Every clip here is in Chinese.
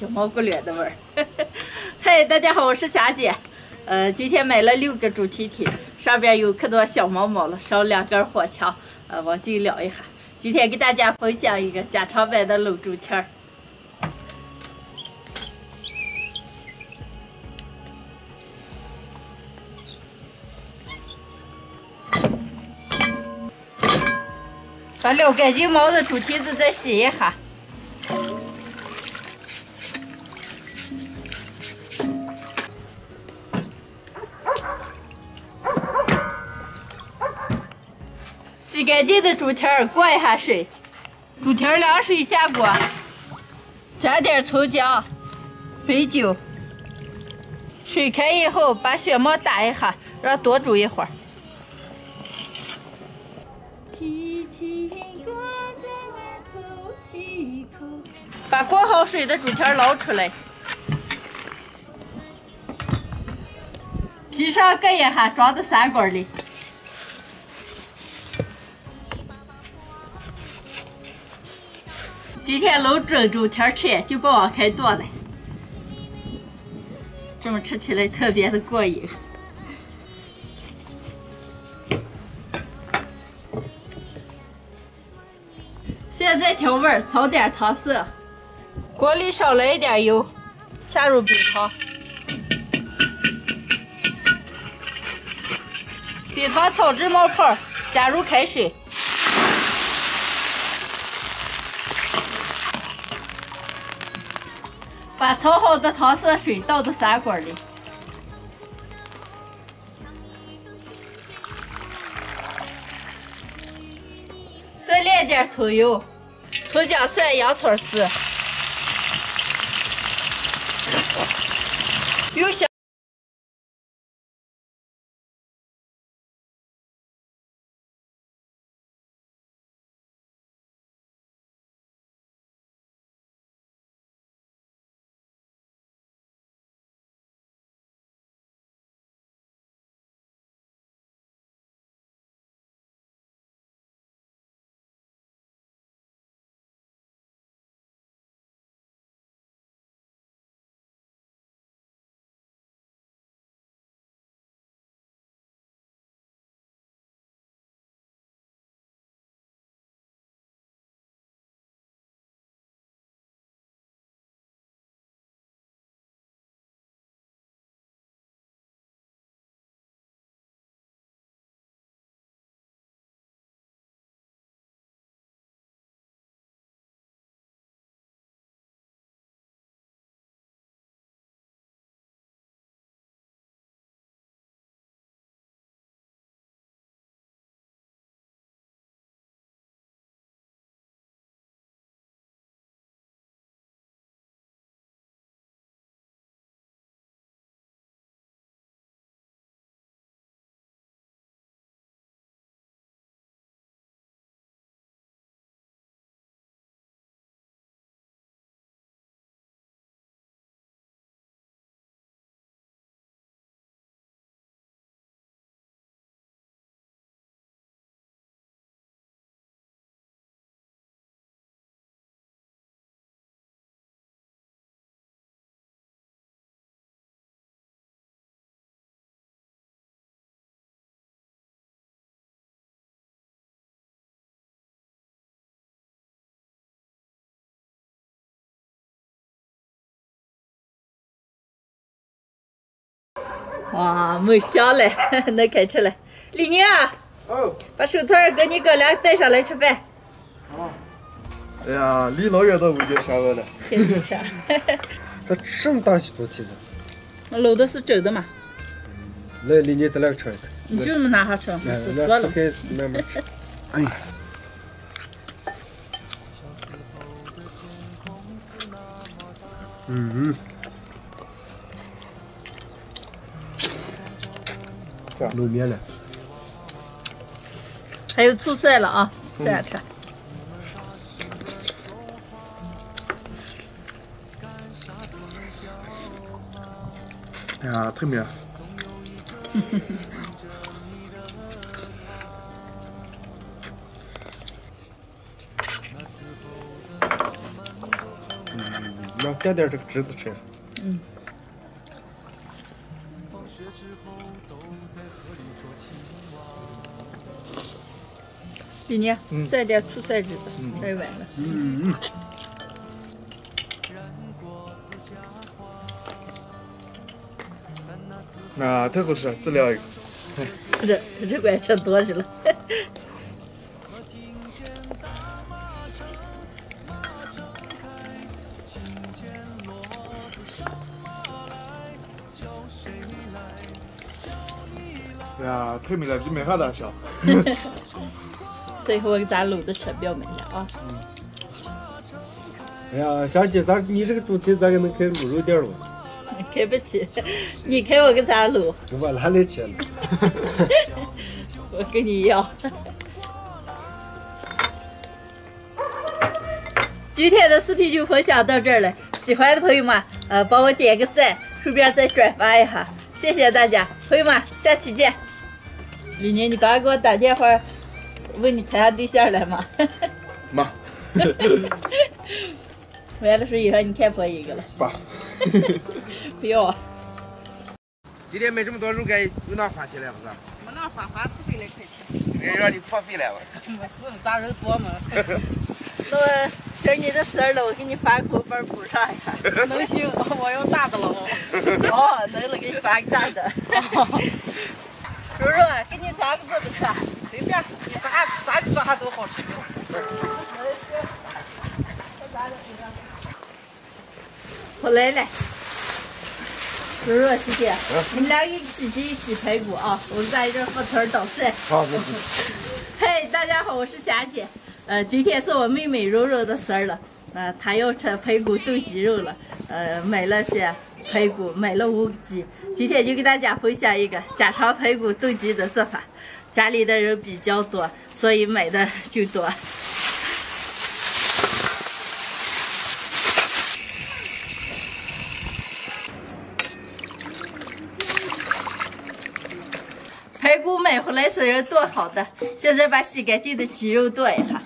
叫毛骨脸的味儿。嘿，大家好，我是霞姐。今天买了6个主题帖，上边有可多小毛毛了，少2根火桥，往进聊一下。今天给大家分享一个家常版的卤猪蹄儿。 把撩干净毛的猪蹄子再洗一下，洗干净的猪蹄儿过一下水，猪蹄儿凉水下锅，加点葱姜、白酒，水开以后把血沫打一下，让多煮一会儿。 把过好水的猪蹄捞出来，皮上割一下，装到砂锅里。今天卤蒸猪蹄吃，就不往开剁了，这么吃起来特别的过瘾。 现在调味儿，炒点糖色，锅里少了一点油，下入冰糖，冰糖炒至冒泡，加入开水，把炒好的糖色水倒到砂锅里。 再炼点葱油、葱姜蒜、洋葱丝，用小哇，没香了，能开吃了。李宁，哦，把手套给你哥俩带上来吃饭。哦。哎呀，离老远到我家吃完了。天天吃。这这么大些猪蹄子？卤的是整的嘛。来，李宁，咱俩吃一个。你就那么拿下吃，手多了。慢慢吃。哎呀。嗯。 卤面了，还有醋蒜了啊，这样吃。哎呀，特别。然后加点这个栀子吃。嗯。李宁，再点醋塞栀子，太完了。嗯。那太好吃了，再聊一个。是的，这块吃多去了。呀，太美了，比美哈大小。最后咱搂着车表门了啊！哎呀，霞姐，你这个主题咱给能开卤肉店吗？开不起，你开我给咱卤。我哪里去了？我跟你要。今天的视频就分享到这儿了，喜欢的朋友们，帮我点个赞，顺便再转发一下。 谢谢大家，朋友们，下期见。李宁，你刚刚给我打电话，问你谈对象了吗？妈。完了，说以后你看破一个了。爸。不要。今天买这么多肉干，有哪花钱了不是？没哪花，花四百来块钱。人让你破费了吧？没事，咱人多嘛。那我等你的事儿了，我给你发口本补上呀。能行，我要大的了哦。哦，能了，给你发个大的。柔柔，给你炸个子吃，随便，你炸都好吃。我来了。柔柔，姐姐，你们俩一起去洗排骨啊！我们在这放团捣蒜。好，没事。嘿，大家好，我是霞姐。 今天是我妹妹柔柔的事儿了，她要吃排骨炖鸡肉了，买了些排骨，买了5个鸡，今天就给大家分享一个家常排骨炖鸡的做法。家里的人比较多，所以买的就多。排骨买回来是人剁好的，现在把洗干净的鸡肉剁一下。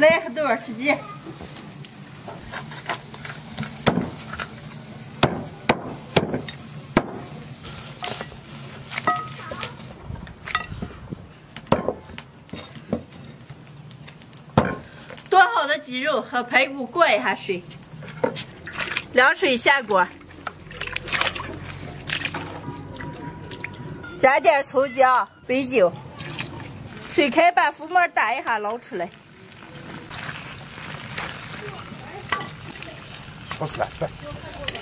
来，豆儿吃鸡。剁好的鸡肉和排骨过一下水，凉水下锅，加点葱姜、白酒，水开把浮沫打一下捞出来。 好吃了，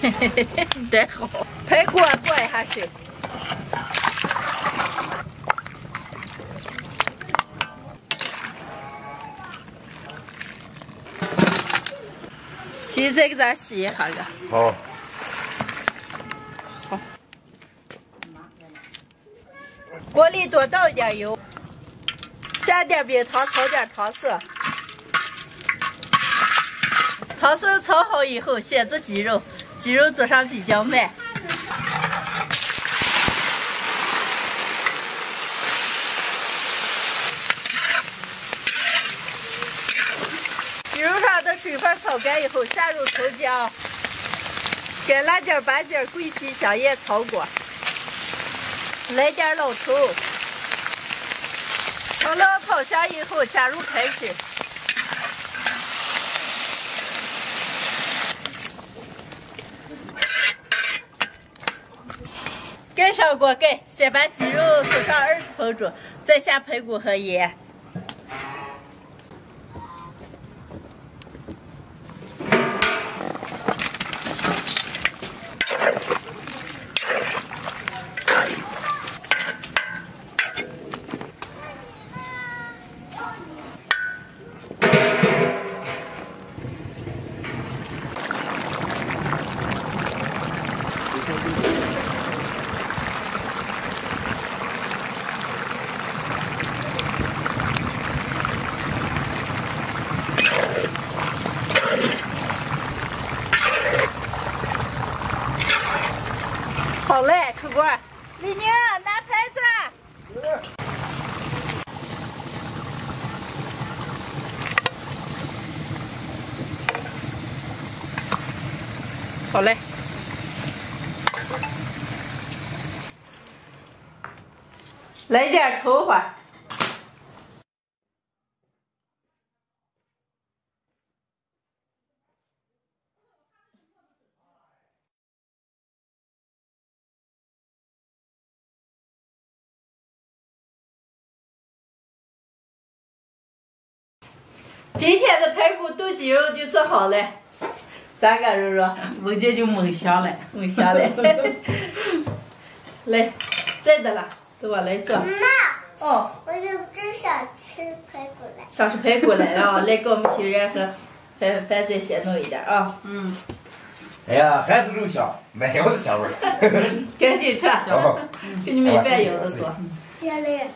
嘿嘿嘿嘿，真好。排骨过一下水，现在给咱洗一下了。好。好。锅里多倒一点油，下点冰糖，炒点糖色。 糖色炒好以后，先做鸡肉，鸡肉做上比较慢。鸡肉上的水分炒干以后，下入葱姜、干辣椒、八角、桂皮、香叶炒过，来点老抽，炒了炒香以后，加入开水。 盖上锅盖，先把鸡肉煮上20分钟，再下排骨和盐。好嘞。来点葱花。 今天的排骨炖鸡肉就做好了，咋个肉肉？我这就猛香了，猛香了。来，真的了，给我来做。妈，哦，我就真想吃排骨了。想吃排骨了啊！来，给我们去然后饭再先弄一点啊。嗯。哎呀，还是肉香，没有的香味儿。赶紧吃，给你们饭有的多。要嘞。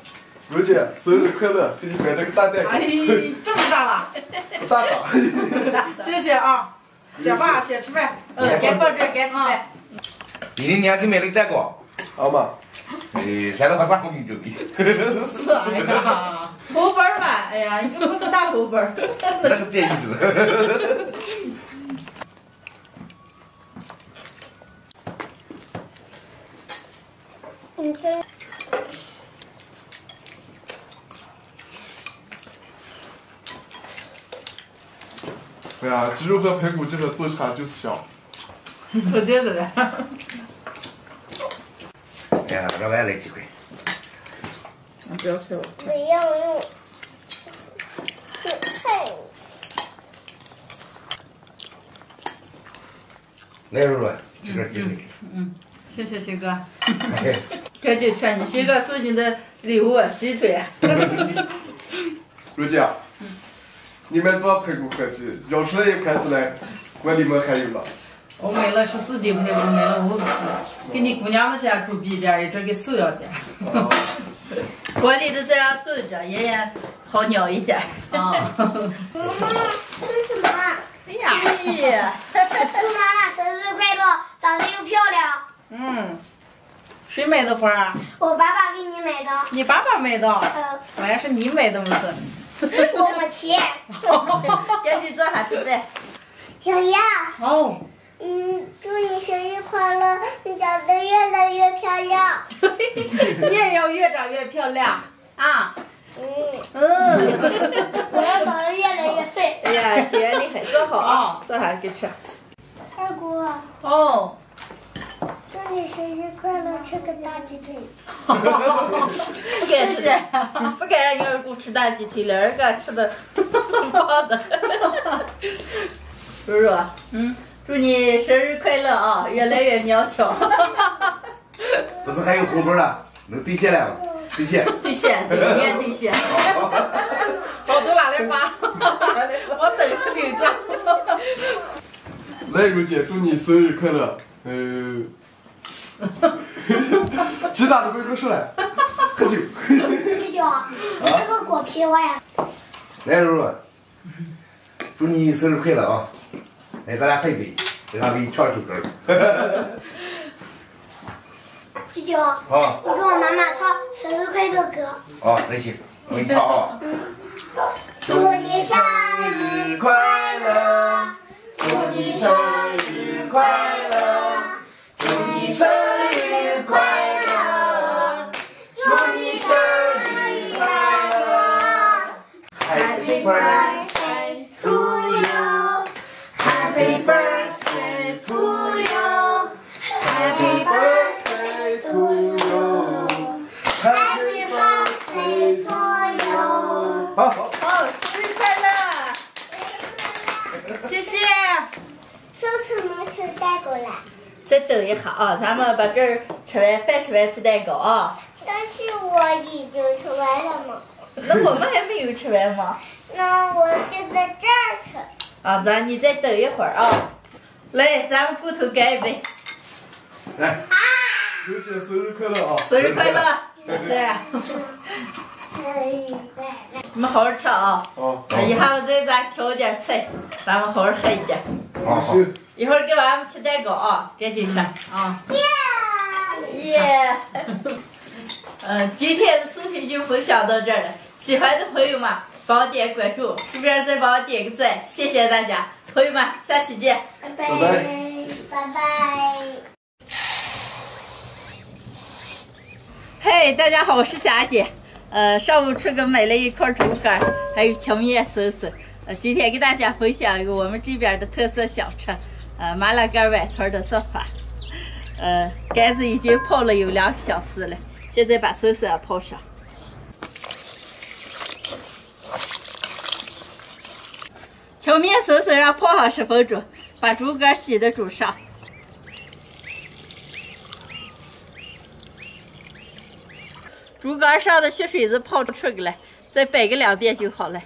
蓉姐，生日快乐！给你买了个大蛋糕。哎，这么大了？大大。谢谢啊，谢爸，先吃饭。该放这，该吃饭。李宁娘给买了个蛋糕，好嘛？哎，谁让他啥都给你准备。是啊，猴包嘛，哎呀，你这不够大猴包。那个变异种。你看。 哎呀，鸡肉和排骨这个炖出来就是香，肯定的嘞。哎呀，让我来几块。你不要吃我。不要用。来，肉肉，这个鸡腿。嗯，谢谢徐哥。赶紧吃，你徐哥送你的礼物鸡腿。如姐。 你们多排骨和鸡，舀出来一盘子来，锅里面还有了。我买了14斤排骨，买了50斤，给你姑娘们先准备点，一阵给送一点。锅里的这样炖着，爷爷好咬一点。啊。妈妈，这是什么？哎呀！祝妈妈生日快乐，长得又漂亮。嗯。谁买的花？我爸爸给你买的。你爸爸买的？好像是你买的不是？ 我没钱，赶紧做啥准备？小样。哦。嗯，祝你生日快乐，你长得越来越漂亮。也要越长越漂亮啊。嗯。嗯。我要长得越来越帅。哎呀，姐厉害，做好啊，做啥给吃。二姑。哦。 祝你生日快乐！吃个大鸡腿。不敢吃，不敢让你二姑吃大鸡腿了，二哥吃的胖的。如如，嗯，祝你生日快乐啊，越来越苗条。不是还有红包了，能兑现了吗？兑现，兑现，对，你也兑现。好多拿来发，我等着领着。来，如姐，祝你生日快乐。 鸡打的不够帅，喝酒。喝酒啊！这个果皮我也。来，柔柔，祝你生日快乐啊！来，咱俩喝一杯，然后给你唱首歌。啤酒。啊。你给我妈妈唱生日快乐歌。啊，那行，我给你唱啊。祝你生日快乐！祝你生日快乐！ 生日快乐！祝你生日快乐 ！Happy birthday to you! Happy birthday to you! Happy birthday to you! Happy birthday to you! 好，好，生日快乐！谢谢。上次没吃带过来。 再等一下啊，咱们把这儿吃完饭，吃完吃蛋糕啊。但是我已经吃完了嘛。那我们还没有吃完吗？那我就在这儿吃。啊，你再等一会儿啊。来，咱们骨头干一杯。来。啊！刘姐生日快乐啊！生日快乐！谢谢。你们好好吃啊！哦。以后再咱调点菜，咱们好好喝一点。好。 一会儿给娃们吃蛋糕啊，赶紧吃啊！耶！今天的视频就分享到这儿了，喜欢的朋友们帮我点关注，顺便再帮我点个赞，谢谢大家，朋友们，下期见，拜拜。拜拜。嘿，大家好，我是霞姐。上午春耕买了一块竹竿，还有荞面笋笋。今天给大家分享一个我们这边的特色小吃，麻辣干碗团的做法。杆子已经泡了有2个小时了，现在把笋笋泡上。 荞面笋笋让泡上10分钟，把竹竿洗的煮上。竹竿上的血水子泡出来了，再摆个2遍就好了。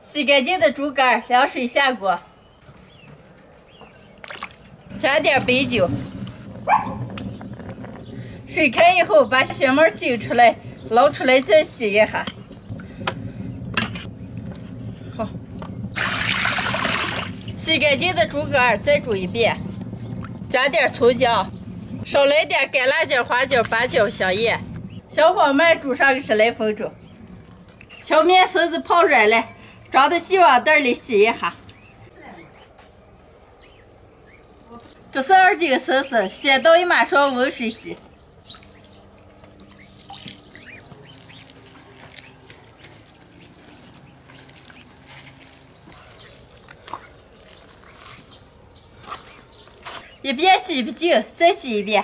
洗干净的竹竿，凉水下锅，加点白酒。 水开以后，把血沫揪出来，捞出来再洗一下。好，洗干净的竹竿再煮1遍，加点葱姜，少来点干辣椒、花椒、八角、香叶，小火慢煮上个10来分钟。荞面笋子泡软了，装到细网袋里洗一下。这是2斤笋笋，先倒一马勺温水洗。 一遍洗不净，再洗1遍。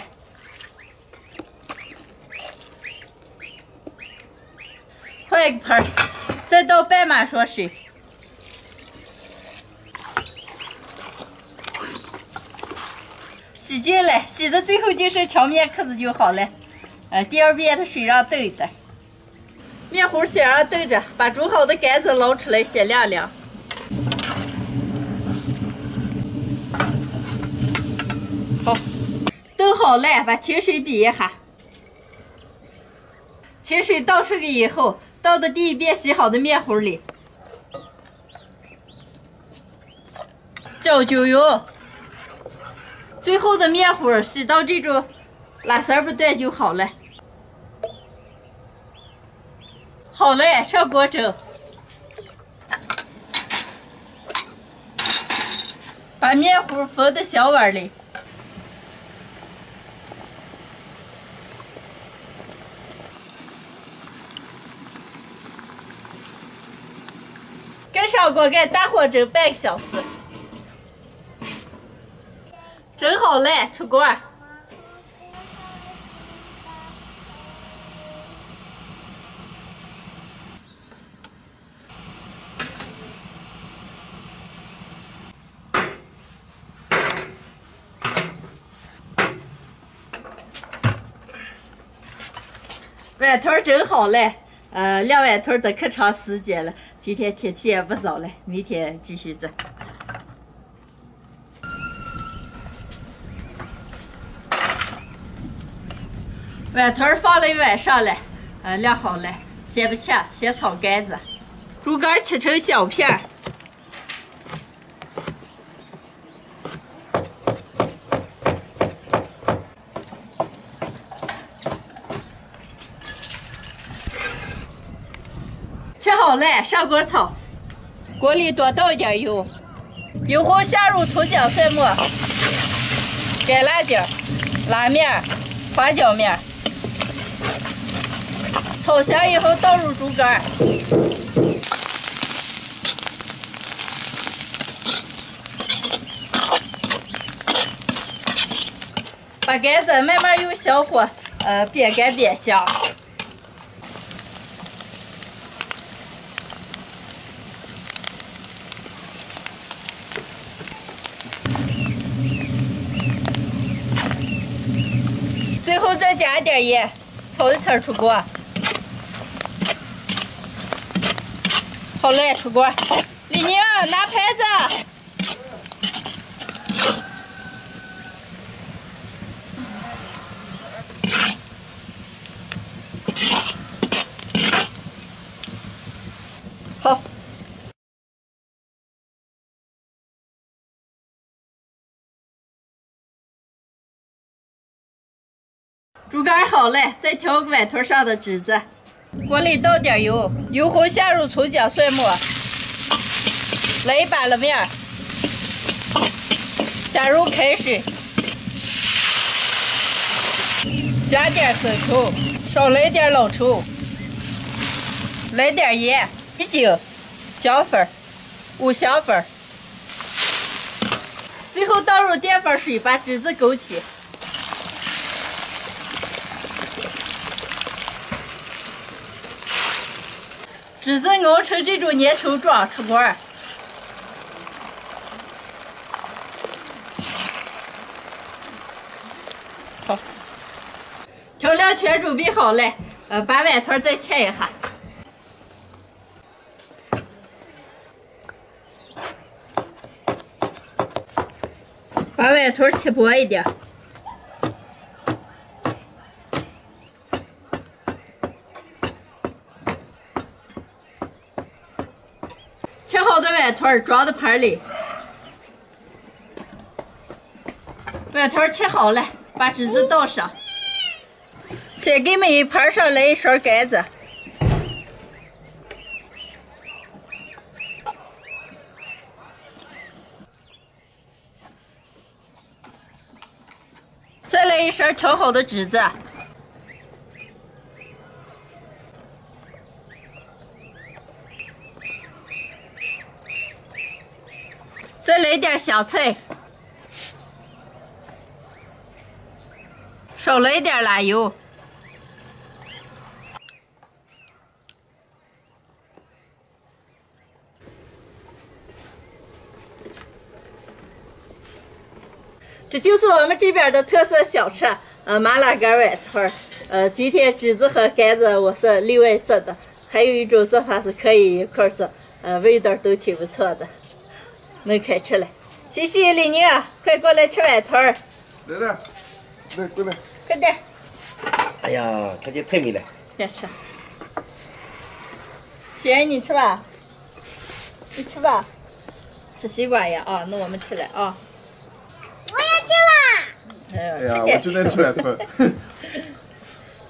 换个盆儿，再倒半马勺水。洗净了，洗到最后就剩荞面壳子就好了。第2遍的水让炖一炖，面糊先让炖着，把煮好的杆子捞出来先晾晾。 好，炖好了，把清水比一下。清水倒出去以后，倒到第1遍洗好的面糊里，浇酒油。最后的面糊洗到这种拉丝不断就好了。好了，上锅蒸，把面糊放到小碗里。 盖上锅盖，大火蒸半个小时。蒸好了，出锅。碗团蒸好了。 晾碗团的可长时间了，今天天气也不早了，明天继续蒸。碗团放了1晚上了，晾好了，先不切，先炒杆子。竹竿切成小片儿，切好了，上锅炒。锅里多倒一点油，油后下入葱姜蒜末、干辣椒、拉面、花椒面。炒香以后倒入竹竿，把杆子慢慢用小火煸干煸香。 最后再加点盐，炒一层出锅。好嘞，出锅。李宁，拿盘子。好。 竹竿好了，再调个碗头上的汁子，锅里倒点油，油后下入葱姜蒜末，来一把了面，加入开水，加点生抽，少来点老抽，来点盐、米酒、姜粉、五香粉。 最后倒入淀粉水，把汁子勾起。汁子熬成这种粘稠状，出锅。好，调料全准备好了，把碗托再切一下。 把碗托切薄一点，切好的碗托装到盘里。碗托切好了，把汁子倒上。先给每一盘上来一勺甘子。 再来一勺调好的汁子，再来点香菜，少来点辣油，这就是我们这边的特色小吃，麻辣干碗托儿。今天汁子和干子我是另外做的，还有一种做法是可以一块做，味道都挺不错的，能开吃了。谢谢李宁，快过来吃碗托儿。来，过来，快点。哎呀，看见太美了。别吃。雪，你吃吧，你吃吧，吃西瓜呀啊！那我们吃了啊。 哎呀，我就能吃碗托。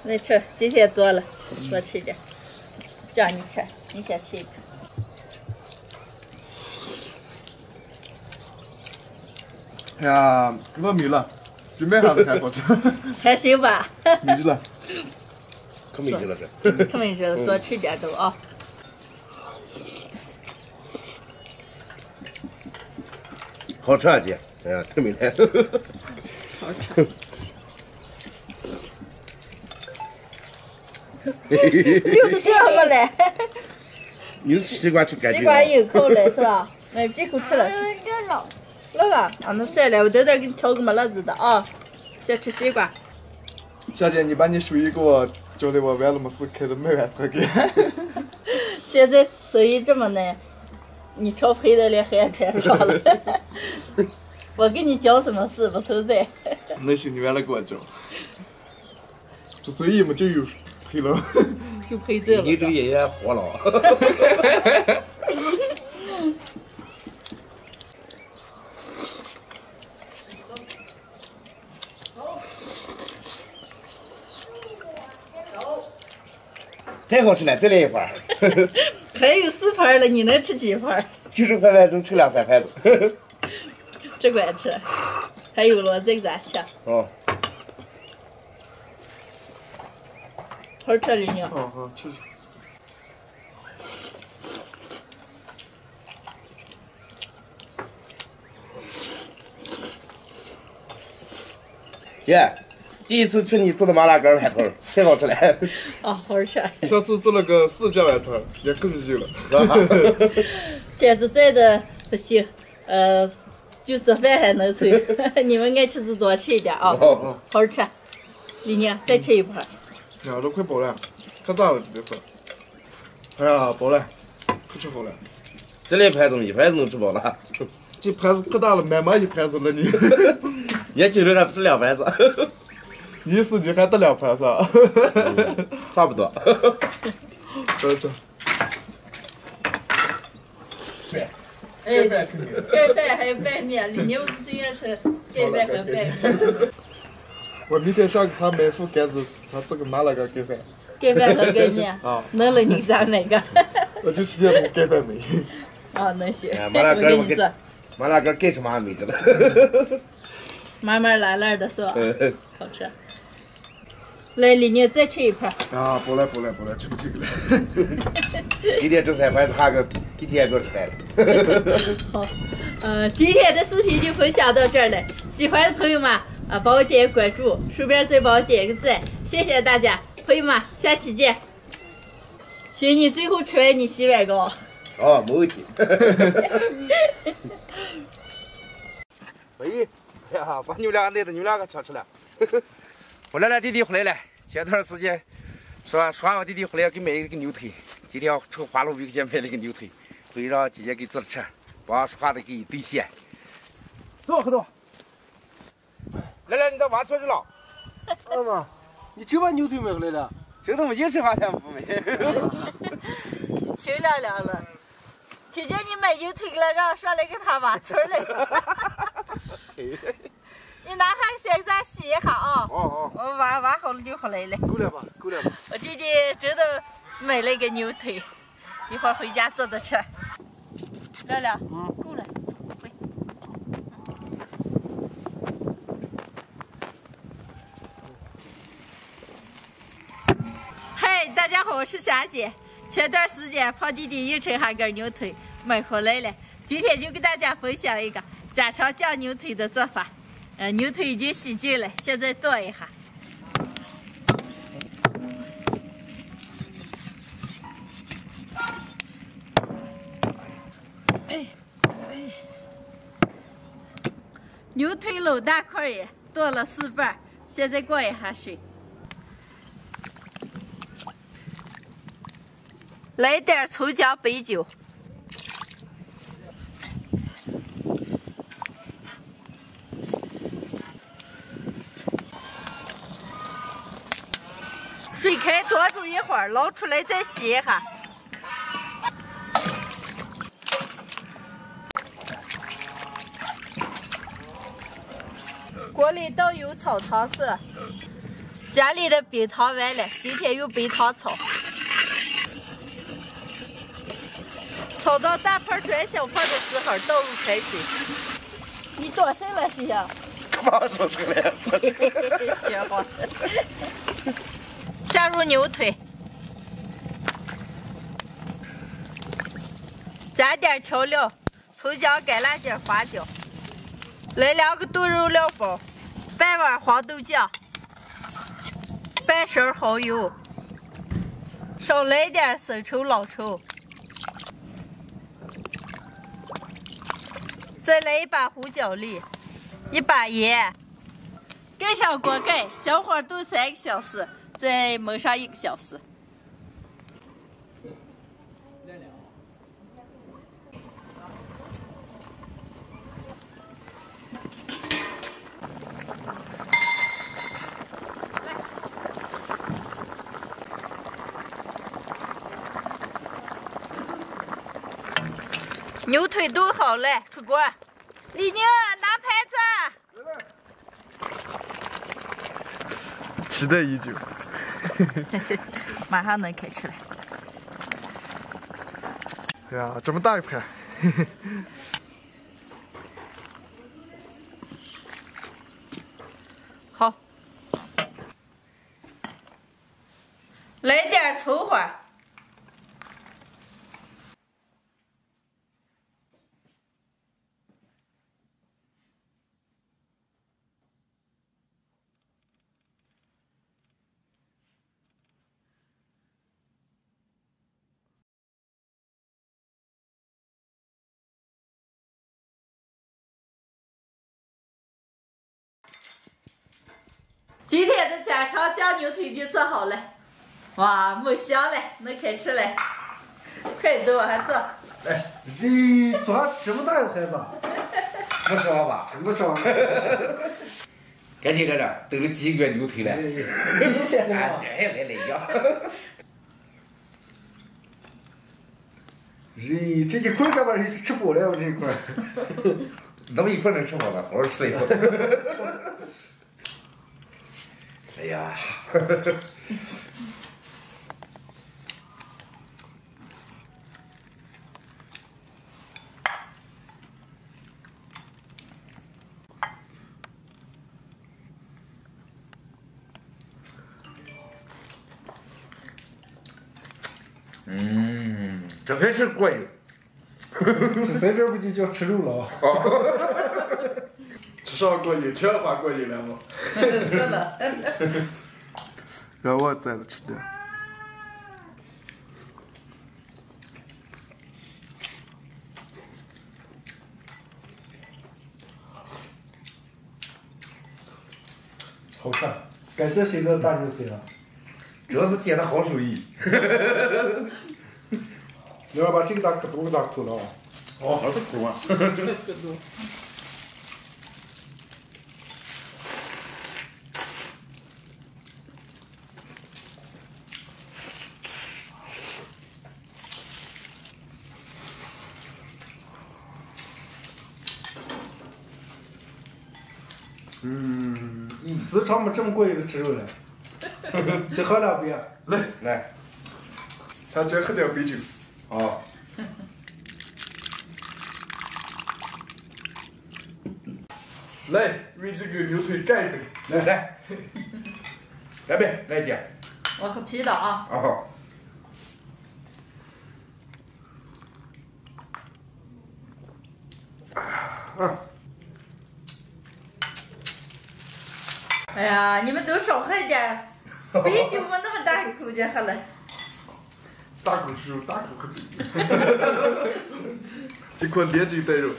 那吃，今天多了，多吃一点。叫你吃，你先吃一个。哎呀，饿没了，比麦上的还好吃。还行吧。没劲了，可没劲了这。可没劲了，多吃点都啊。好吃啊，姐！哎呀，太美了。 好吃，溜得这么嘞？你是西瓜吃干净？西瓜有口嘞是吧？哎，别口吃了。乐乐，俺们算了，我等等给你挑个么乐子的啊。先吃西瓜。小姐，你把你手艺给我教的，我完了没事开着卖碗托给。现在手艺这么难，你挑肥的连还沾上了。我给你教什么事不存在。那行，你完了给我教。这手艺嘛，就有赔了。就赔这了。你这爷爷活了。太好吃了，再来一盘。还有4盘了，你能吃几盘？90块饭能吃2、3盘子。这管吃，还有了这个咱吃。哦。好吃李宁。哦哦，吃吃。姐，第一次吃你做的麻辣干碗托，太好吃了。啊，好吃。上次做了个4家碗托，也更是了，是吧？简直在的不行，就做饭还能吃，你们爱吃就多吃一点啊！好吃，李宁再吃一盘。呀，都快饱了，可大了这顿。哎呀，饱了，可吃好了。再来盘子，一盘子能吃饱了。这盘子可大了，满满一盘子了你。年轻人还不止2盘子。你意思你还得2盘子？差不多。走走。对。 哎，盖饭还有拌面，李宁不是最爱吃盖饭和拌面。我明天上给他买副杆子，他做个麻辣干盖饭。鸡饭和羹面啊，能轮你咱哪个？我就直接补鸡饭没。啊，能行，我给你做。麻辣哥更是妈没吃了。慢慢来，来的是吧？好吃。来，李宁再吃一盘。啊，不来不来不来，吃不起了。今天这三盘是哈个，今天也不要吃饭了。好。 今天的视频就分享到这儿了。喜欢的朋友们帮我点关注，顺便再帮我点个赞，谢谢大家，朋友们，下期见。行，你最后吃完你洗碗糕。哦，没问题。喂，哎呀，把你们两个抢吃了。我来了，弟弟回来了。前段时间说我弟弟回来给买一个牛腿，今天我出花路给姐买了一个牛腿，回去让姐姐给做着吃。 把说话的给兑现，走，喝走。来，你到娃坐着了。儿子，你真把牛腿买回来了？真他妈一吃饭钱不买。挺亮亮了，听见你买牛腿了，让我上来给他娃村来了。你拿它先咱洗一下啊。哦哦。娃好了就回来了。够了吧？够了吧？我弟弟真的买了一个牛腿，一会儿回家做着吃。 亮亮，够了，回。嗨，大家好，我是霞姐。前段时间胖弟弟硬吃哈根牛腿，买回来了。今天就给大家分享一个家常酱牛腿的做法。牛腿已经洗净了，现在剁一下。 牛腿老大块也剁了4瓣，现在过一下水，来点葱姜白酒，水开多煮一会儿，捞出来再洗一下。 锅里倒油炒糖色，家里的冰糖完了，今天用冰糖炒，炒到大泡转小泡的时候，倒入开水。你多深了，西西？刚说出来。学好。下入牛腿，加点调料，葱姜、干辣椒、花椒。 来2个炖肉料包，半碗黄豆酱，半勺蚝油，少来点生抽、老抽，再来1把胡椒粒，1把盐，盖上锅盖，小火炖3个小时，再焖上1个小时。 牛腿炖好了，出锅。李宁，拿盘子。期待已久。马上能开吃了。哎呀，这么大一盘。好。来点葱花。 今天的家常酱牛腿就做好了，哇，梦香了，能开吃了。快点，我还做。哎，你做这么大个孩子，不少吧？不少。赶紧来了，都有几个牛腿了。你先来。俺姐也来一样。人这一块干嘛？你吃饱了吗？这一块？那么一块能吃饱了，好好吃一块。哎呀，只随吃过瘾。只随吃不就叫吃肉了？哦，吃上过瘾，吃上话过瘾了吗？是了。让我再来吃点。好看，感谢谁的大牛腿啊！主要是姐的好手艺。你要把这个打可多，打苦了啊！哦，还是苦啊！时常没这么过瘾的吃肉了，再喝两杯啊！来，咱再喝点白酒。 啊！来，为这个牛腿干一杯！来来，来呗，来姐。我喝啤的啊。啊。哎呀，你们都少喝一点，白酒我那么大一口就喝了。 大口吃肉，大口喝酒，结果连酒带肉。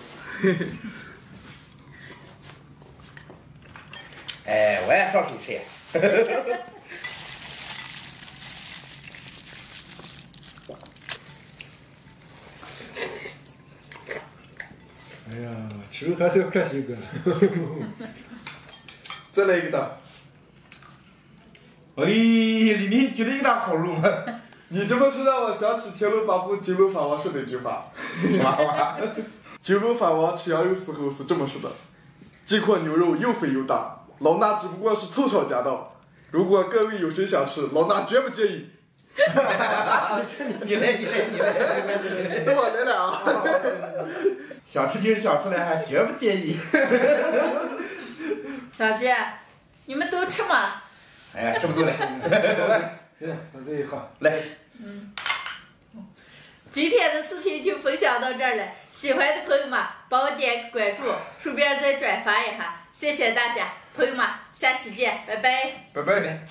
哎，我也上手吃呀。哎呀，吃肉还是要看性格。再来一个大。哎，李宁举了一个大好肉嘛。 你这么说让我想起《天龙八部》九龙法王说的一句话，九龙法王吃羊肉时候是这么说的：“这块牛肉又肥又大，老衲只不过是凑巧夹到。如果各位有谁想吃，老衲绝不介意。”哈哈你来，那我来了啊！想吃就是想出来，还绝不介意。小姐，你们都吃吗？哎，这么多来。 咱这一块来。嗯，今天的视频就分享到这儿了，喜欢的朋友们帮我点关注，顺便再转发一下，谢谢大家，朋友们，下期见，拜拜，拜拜。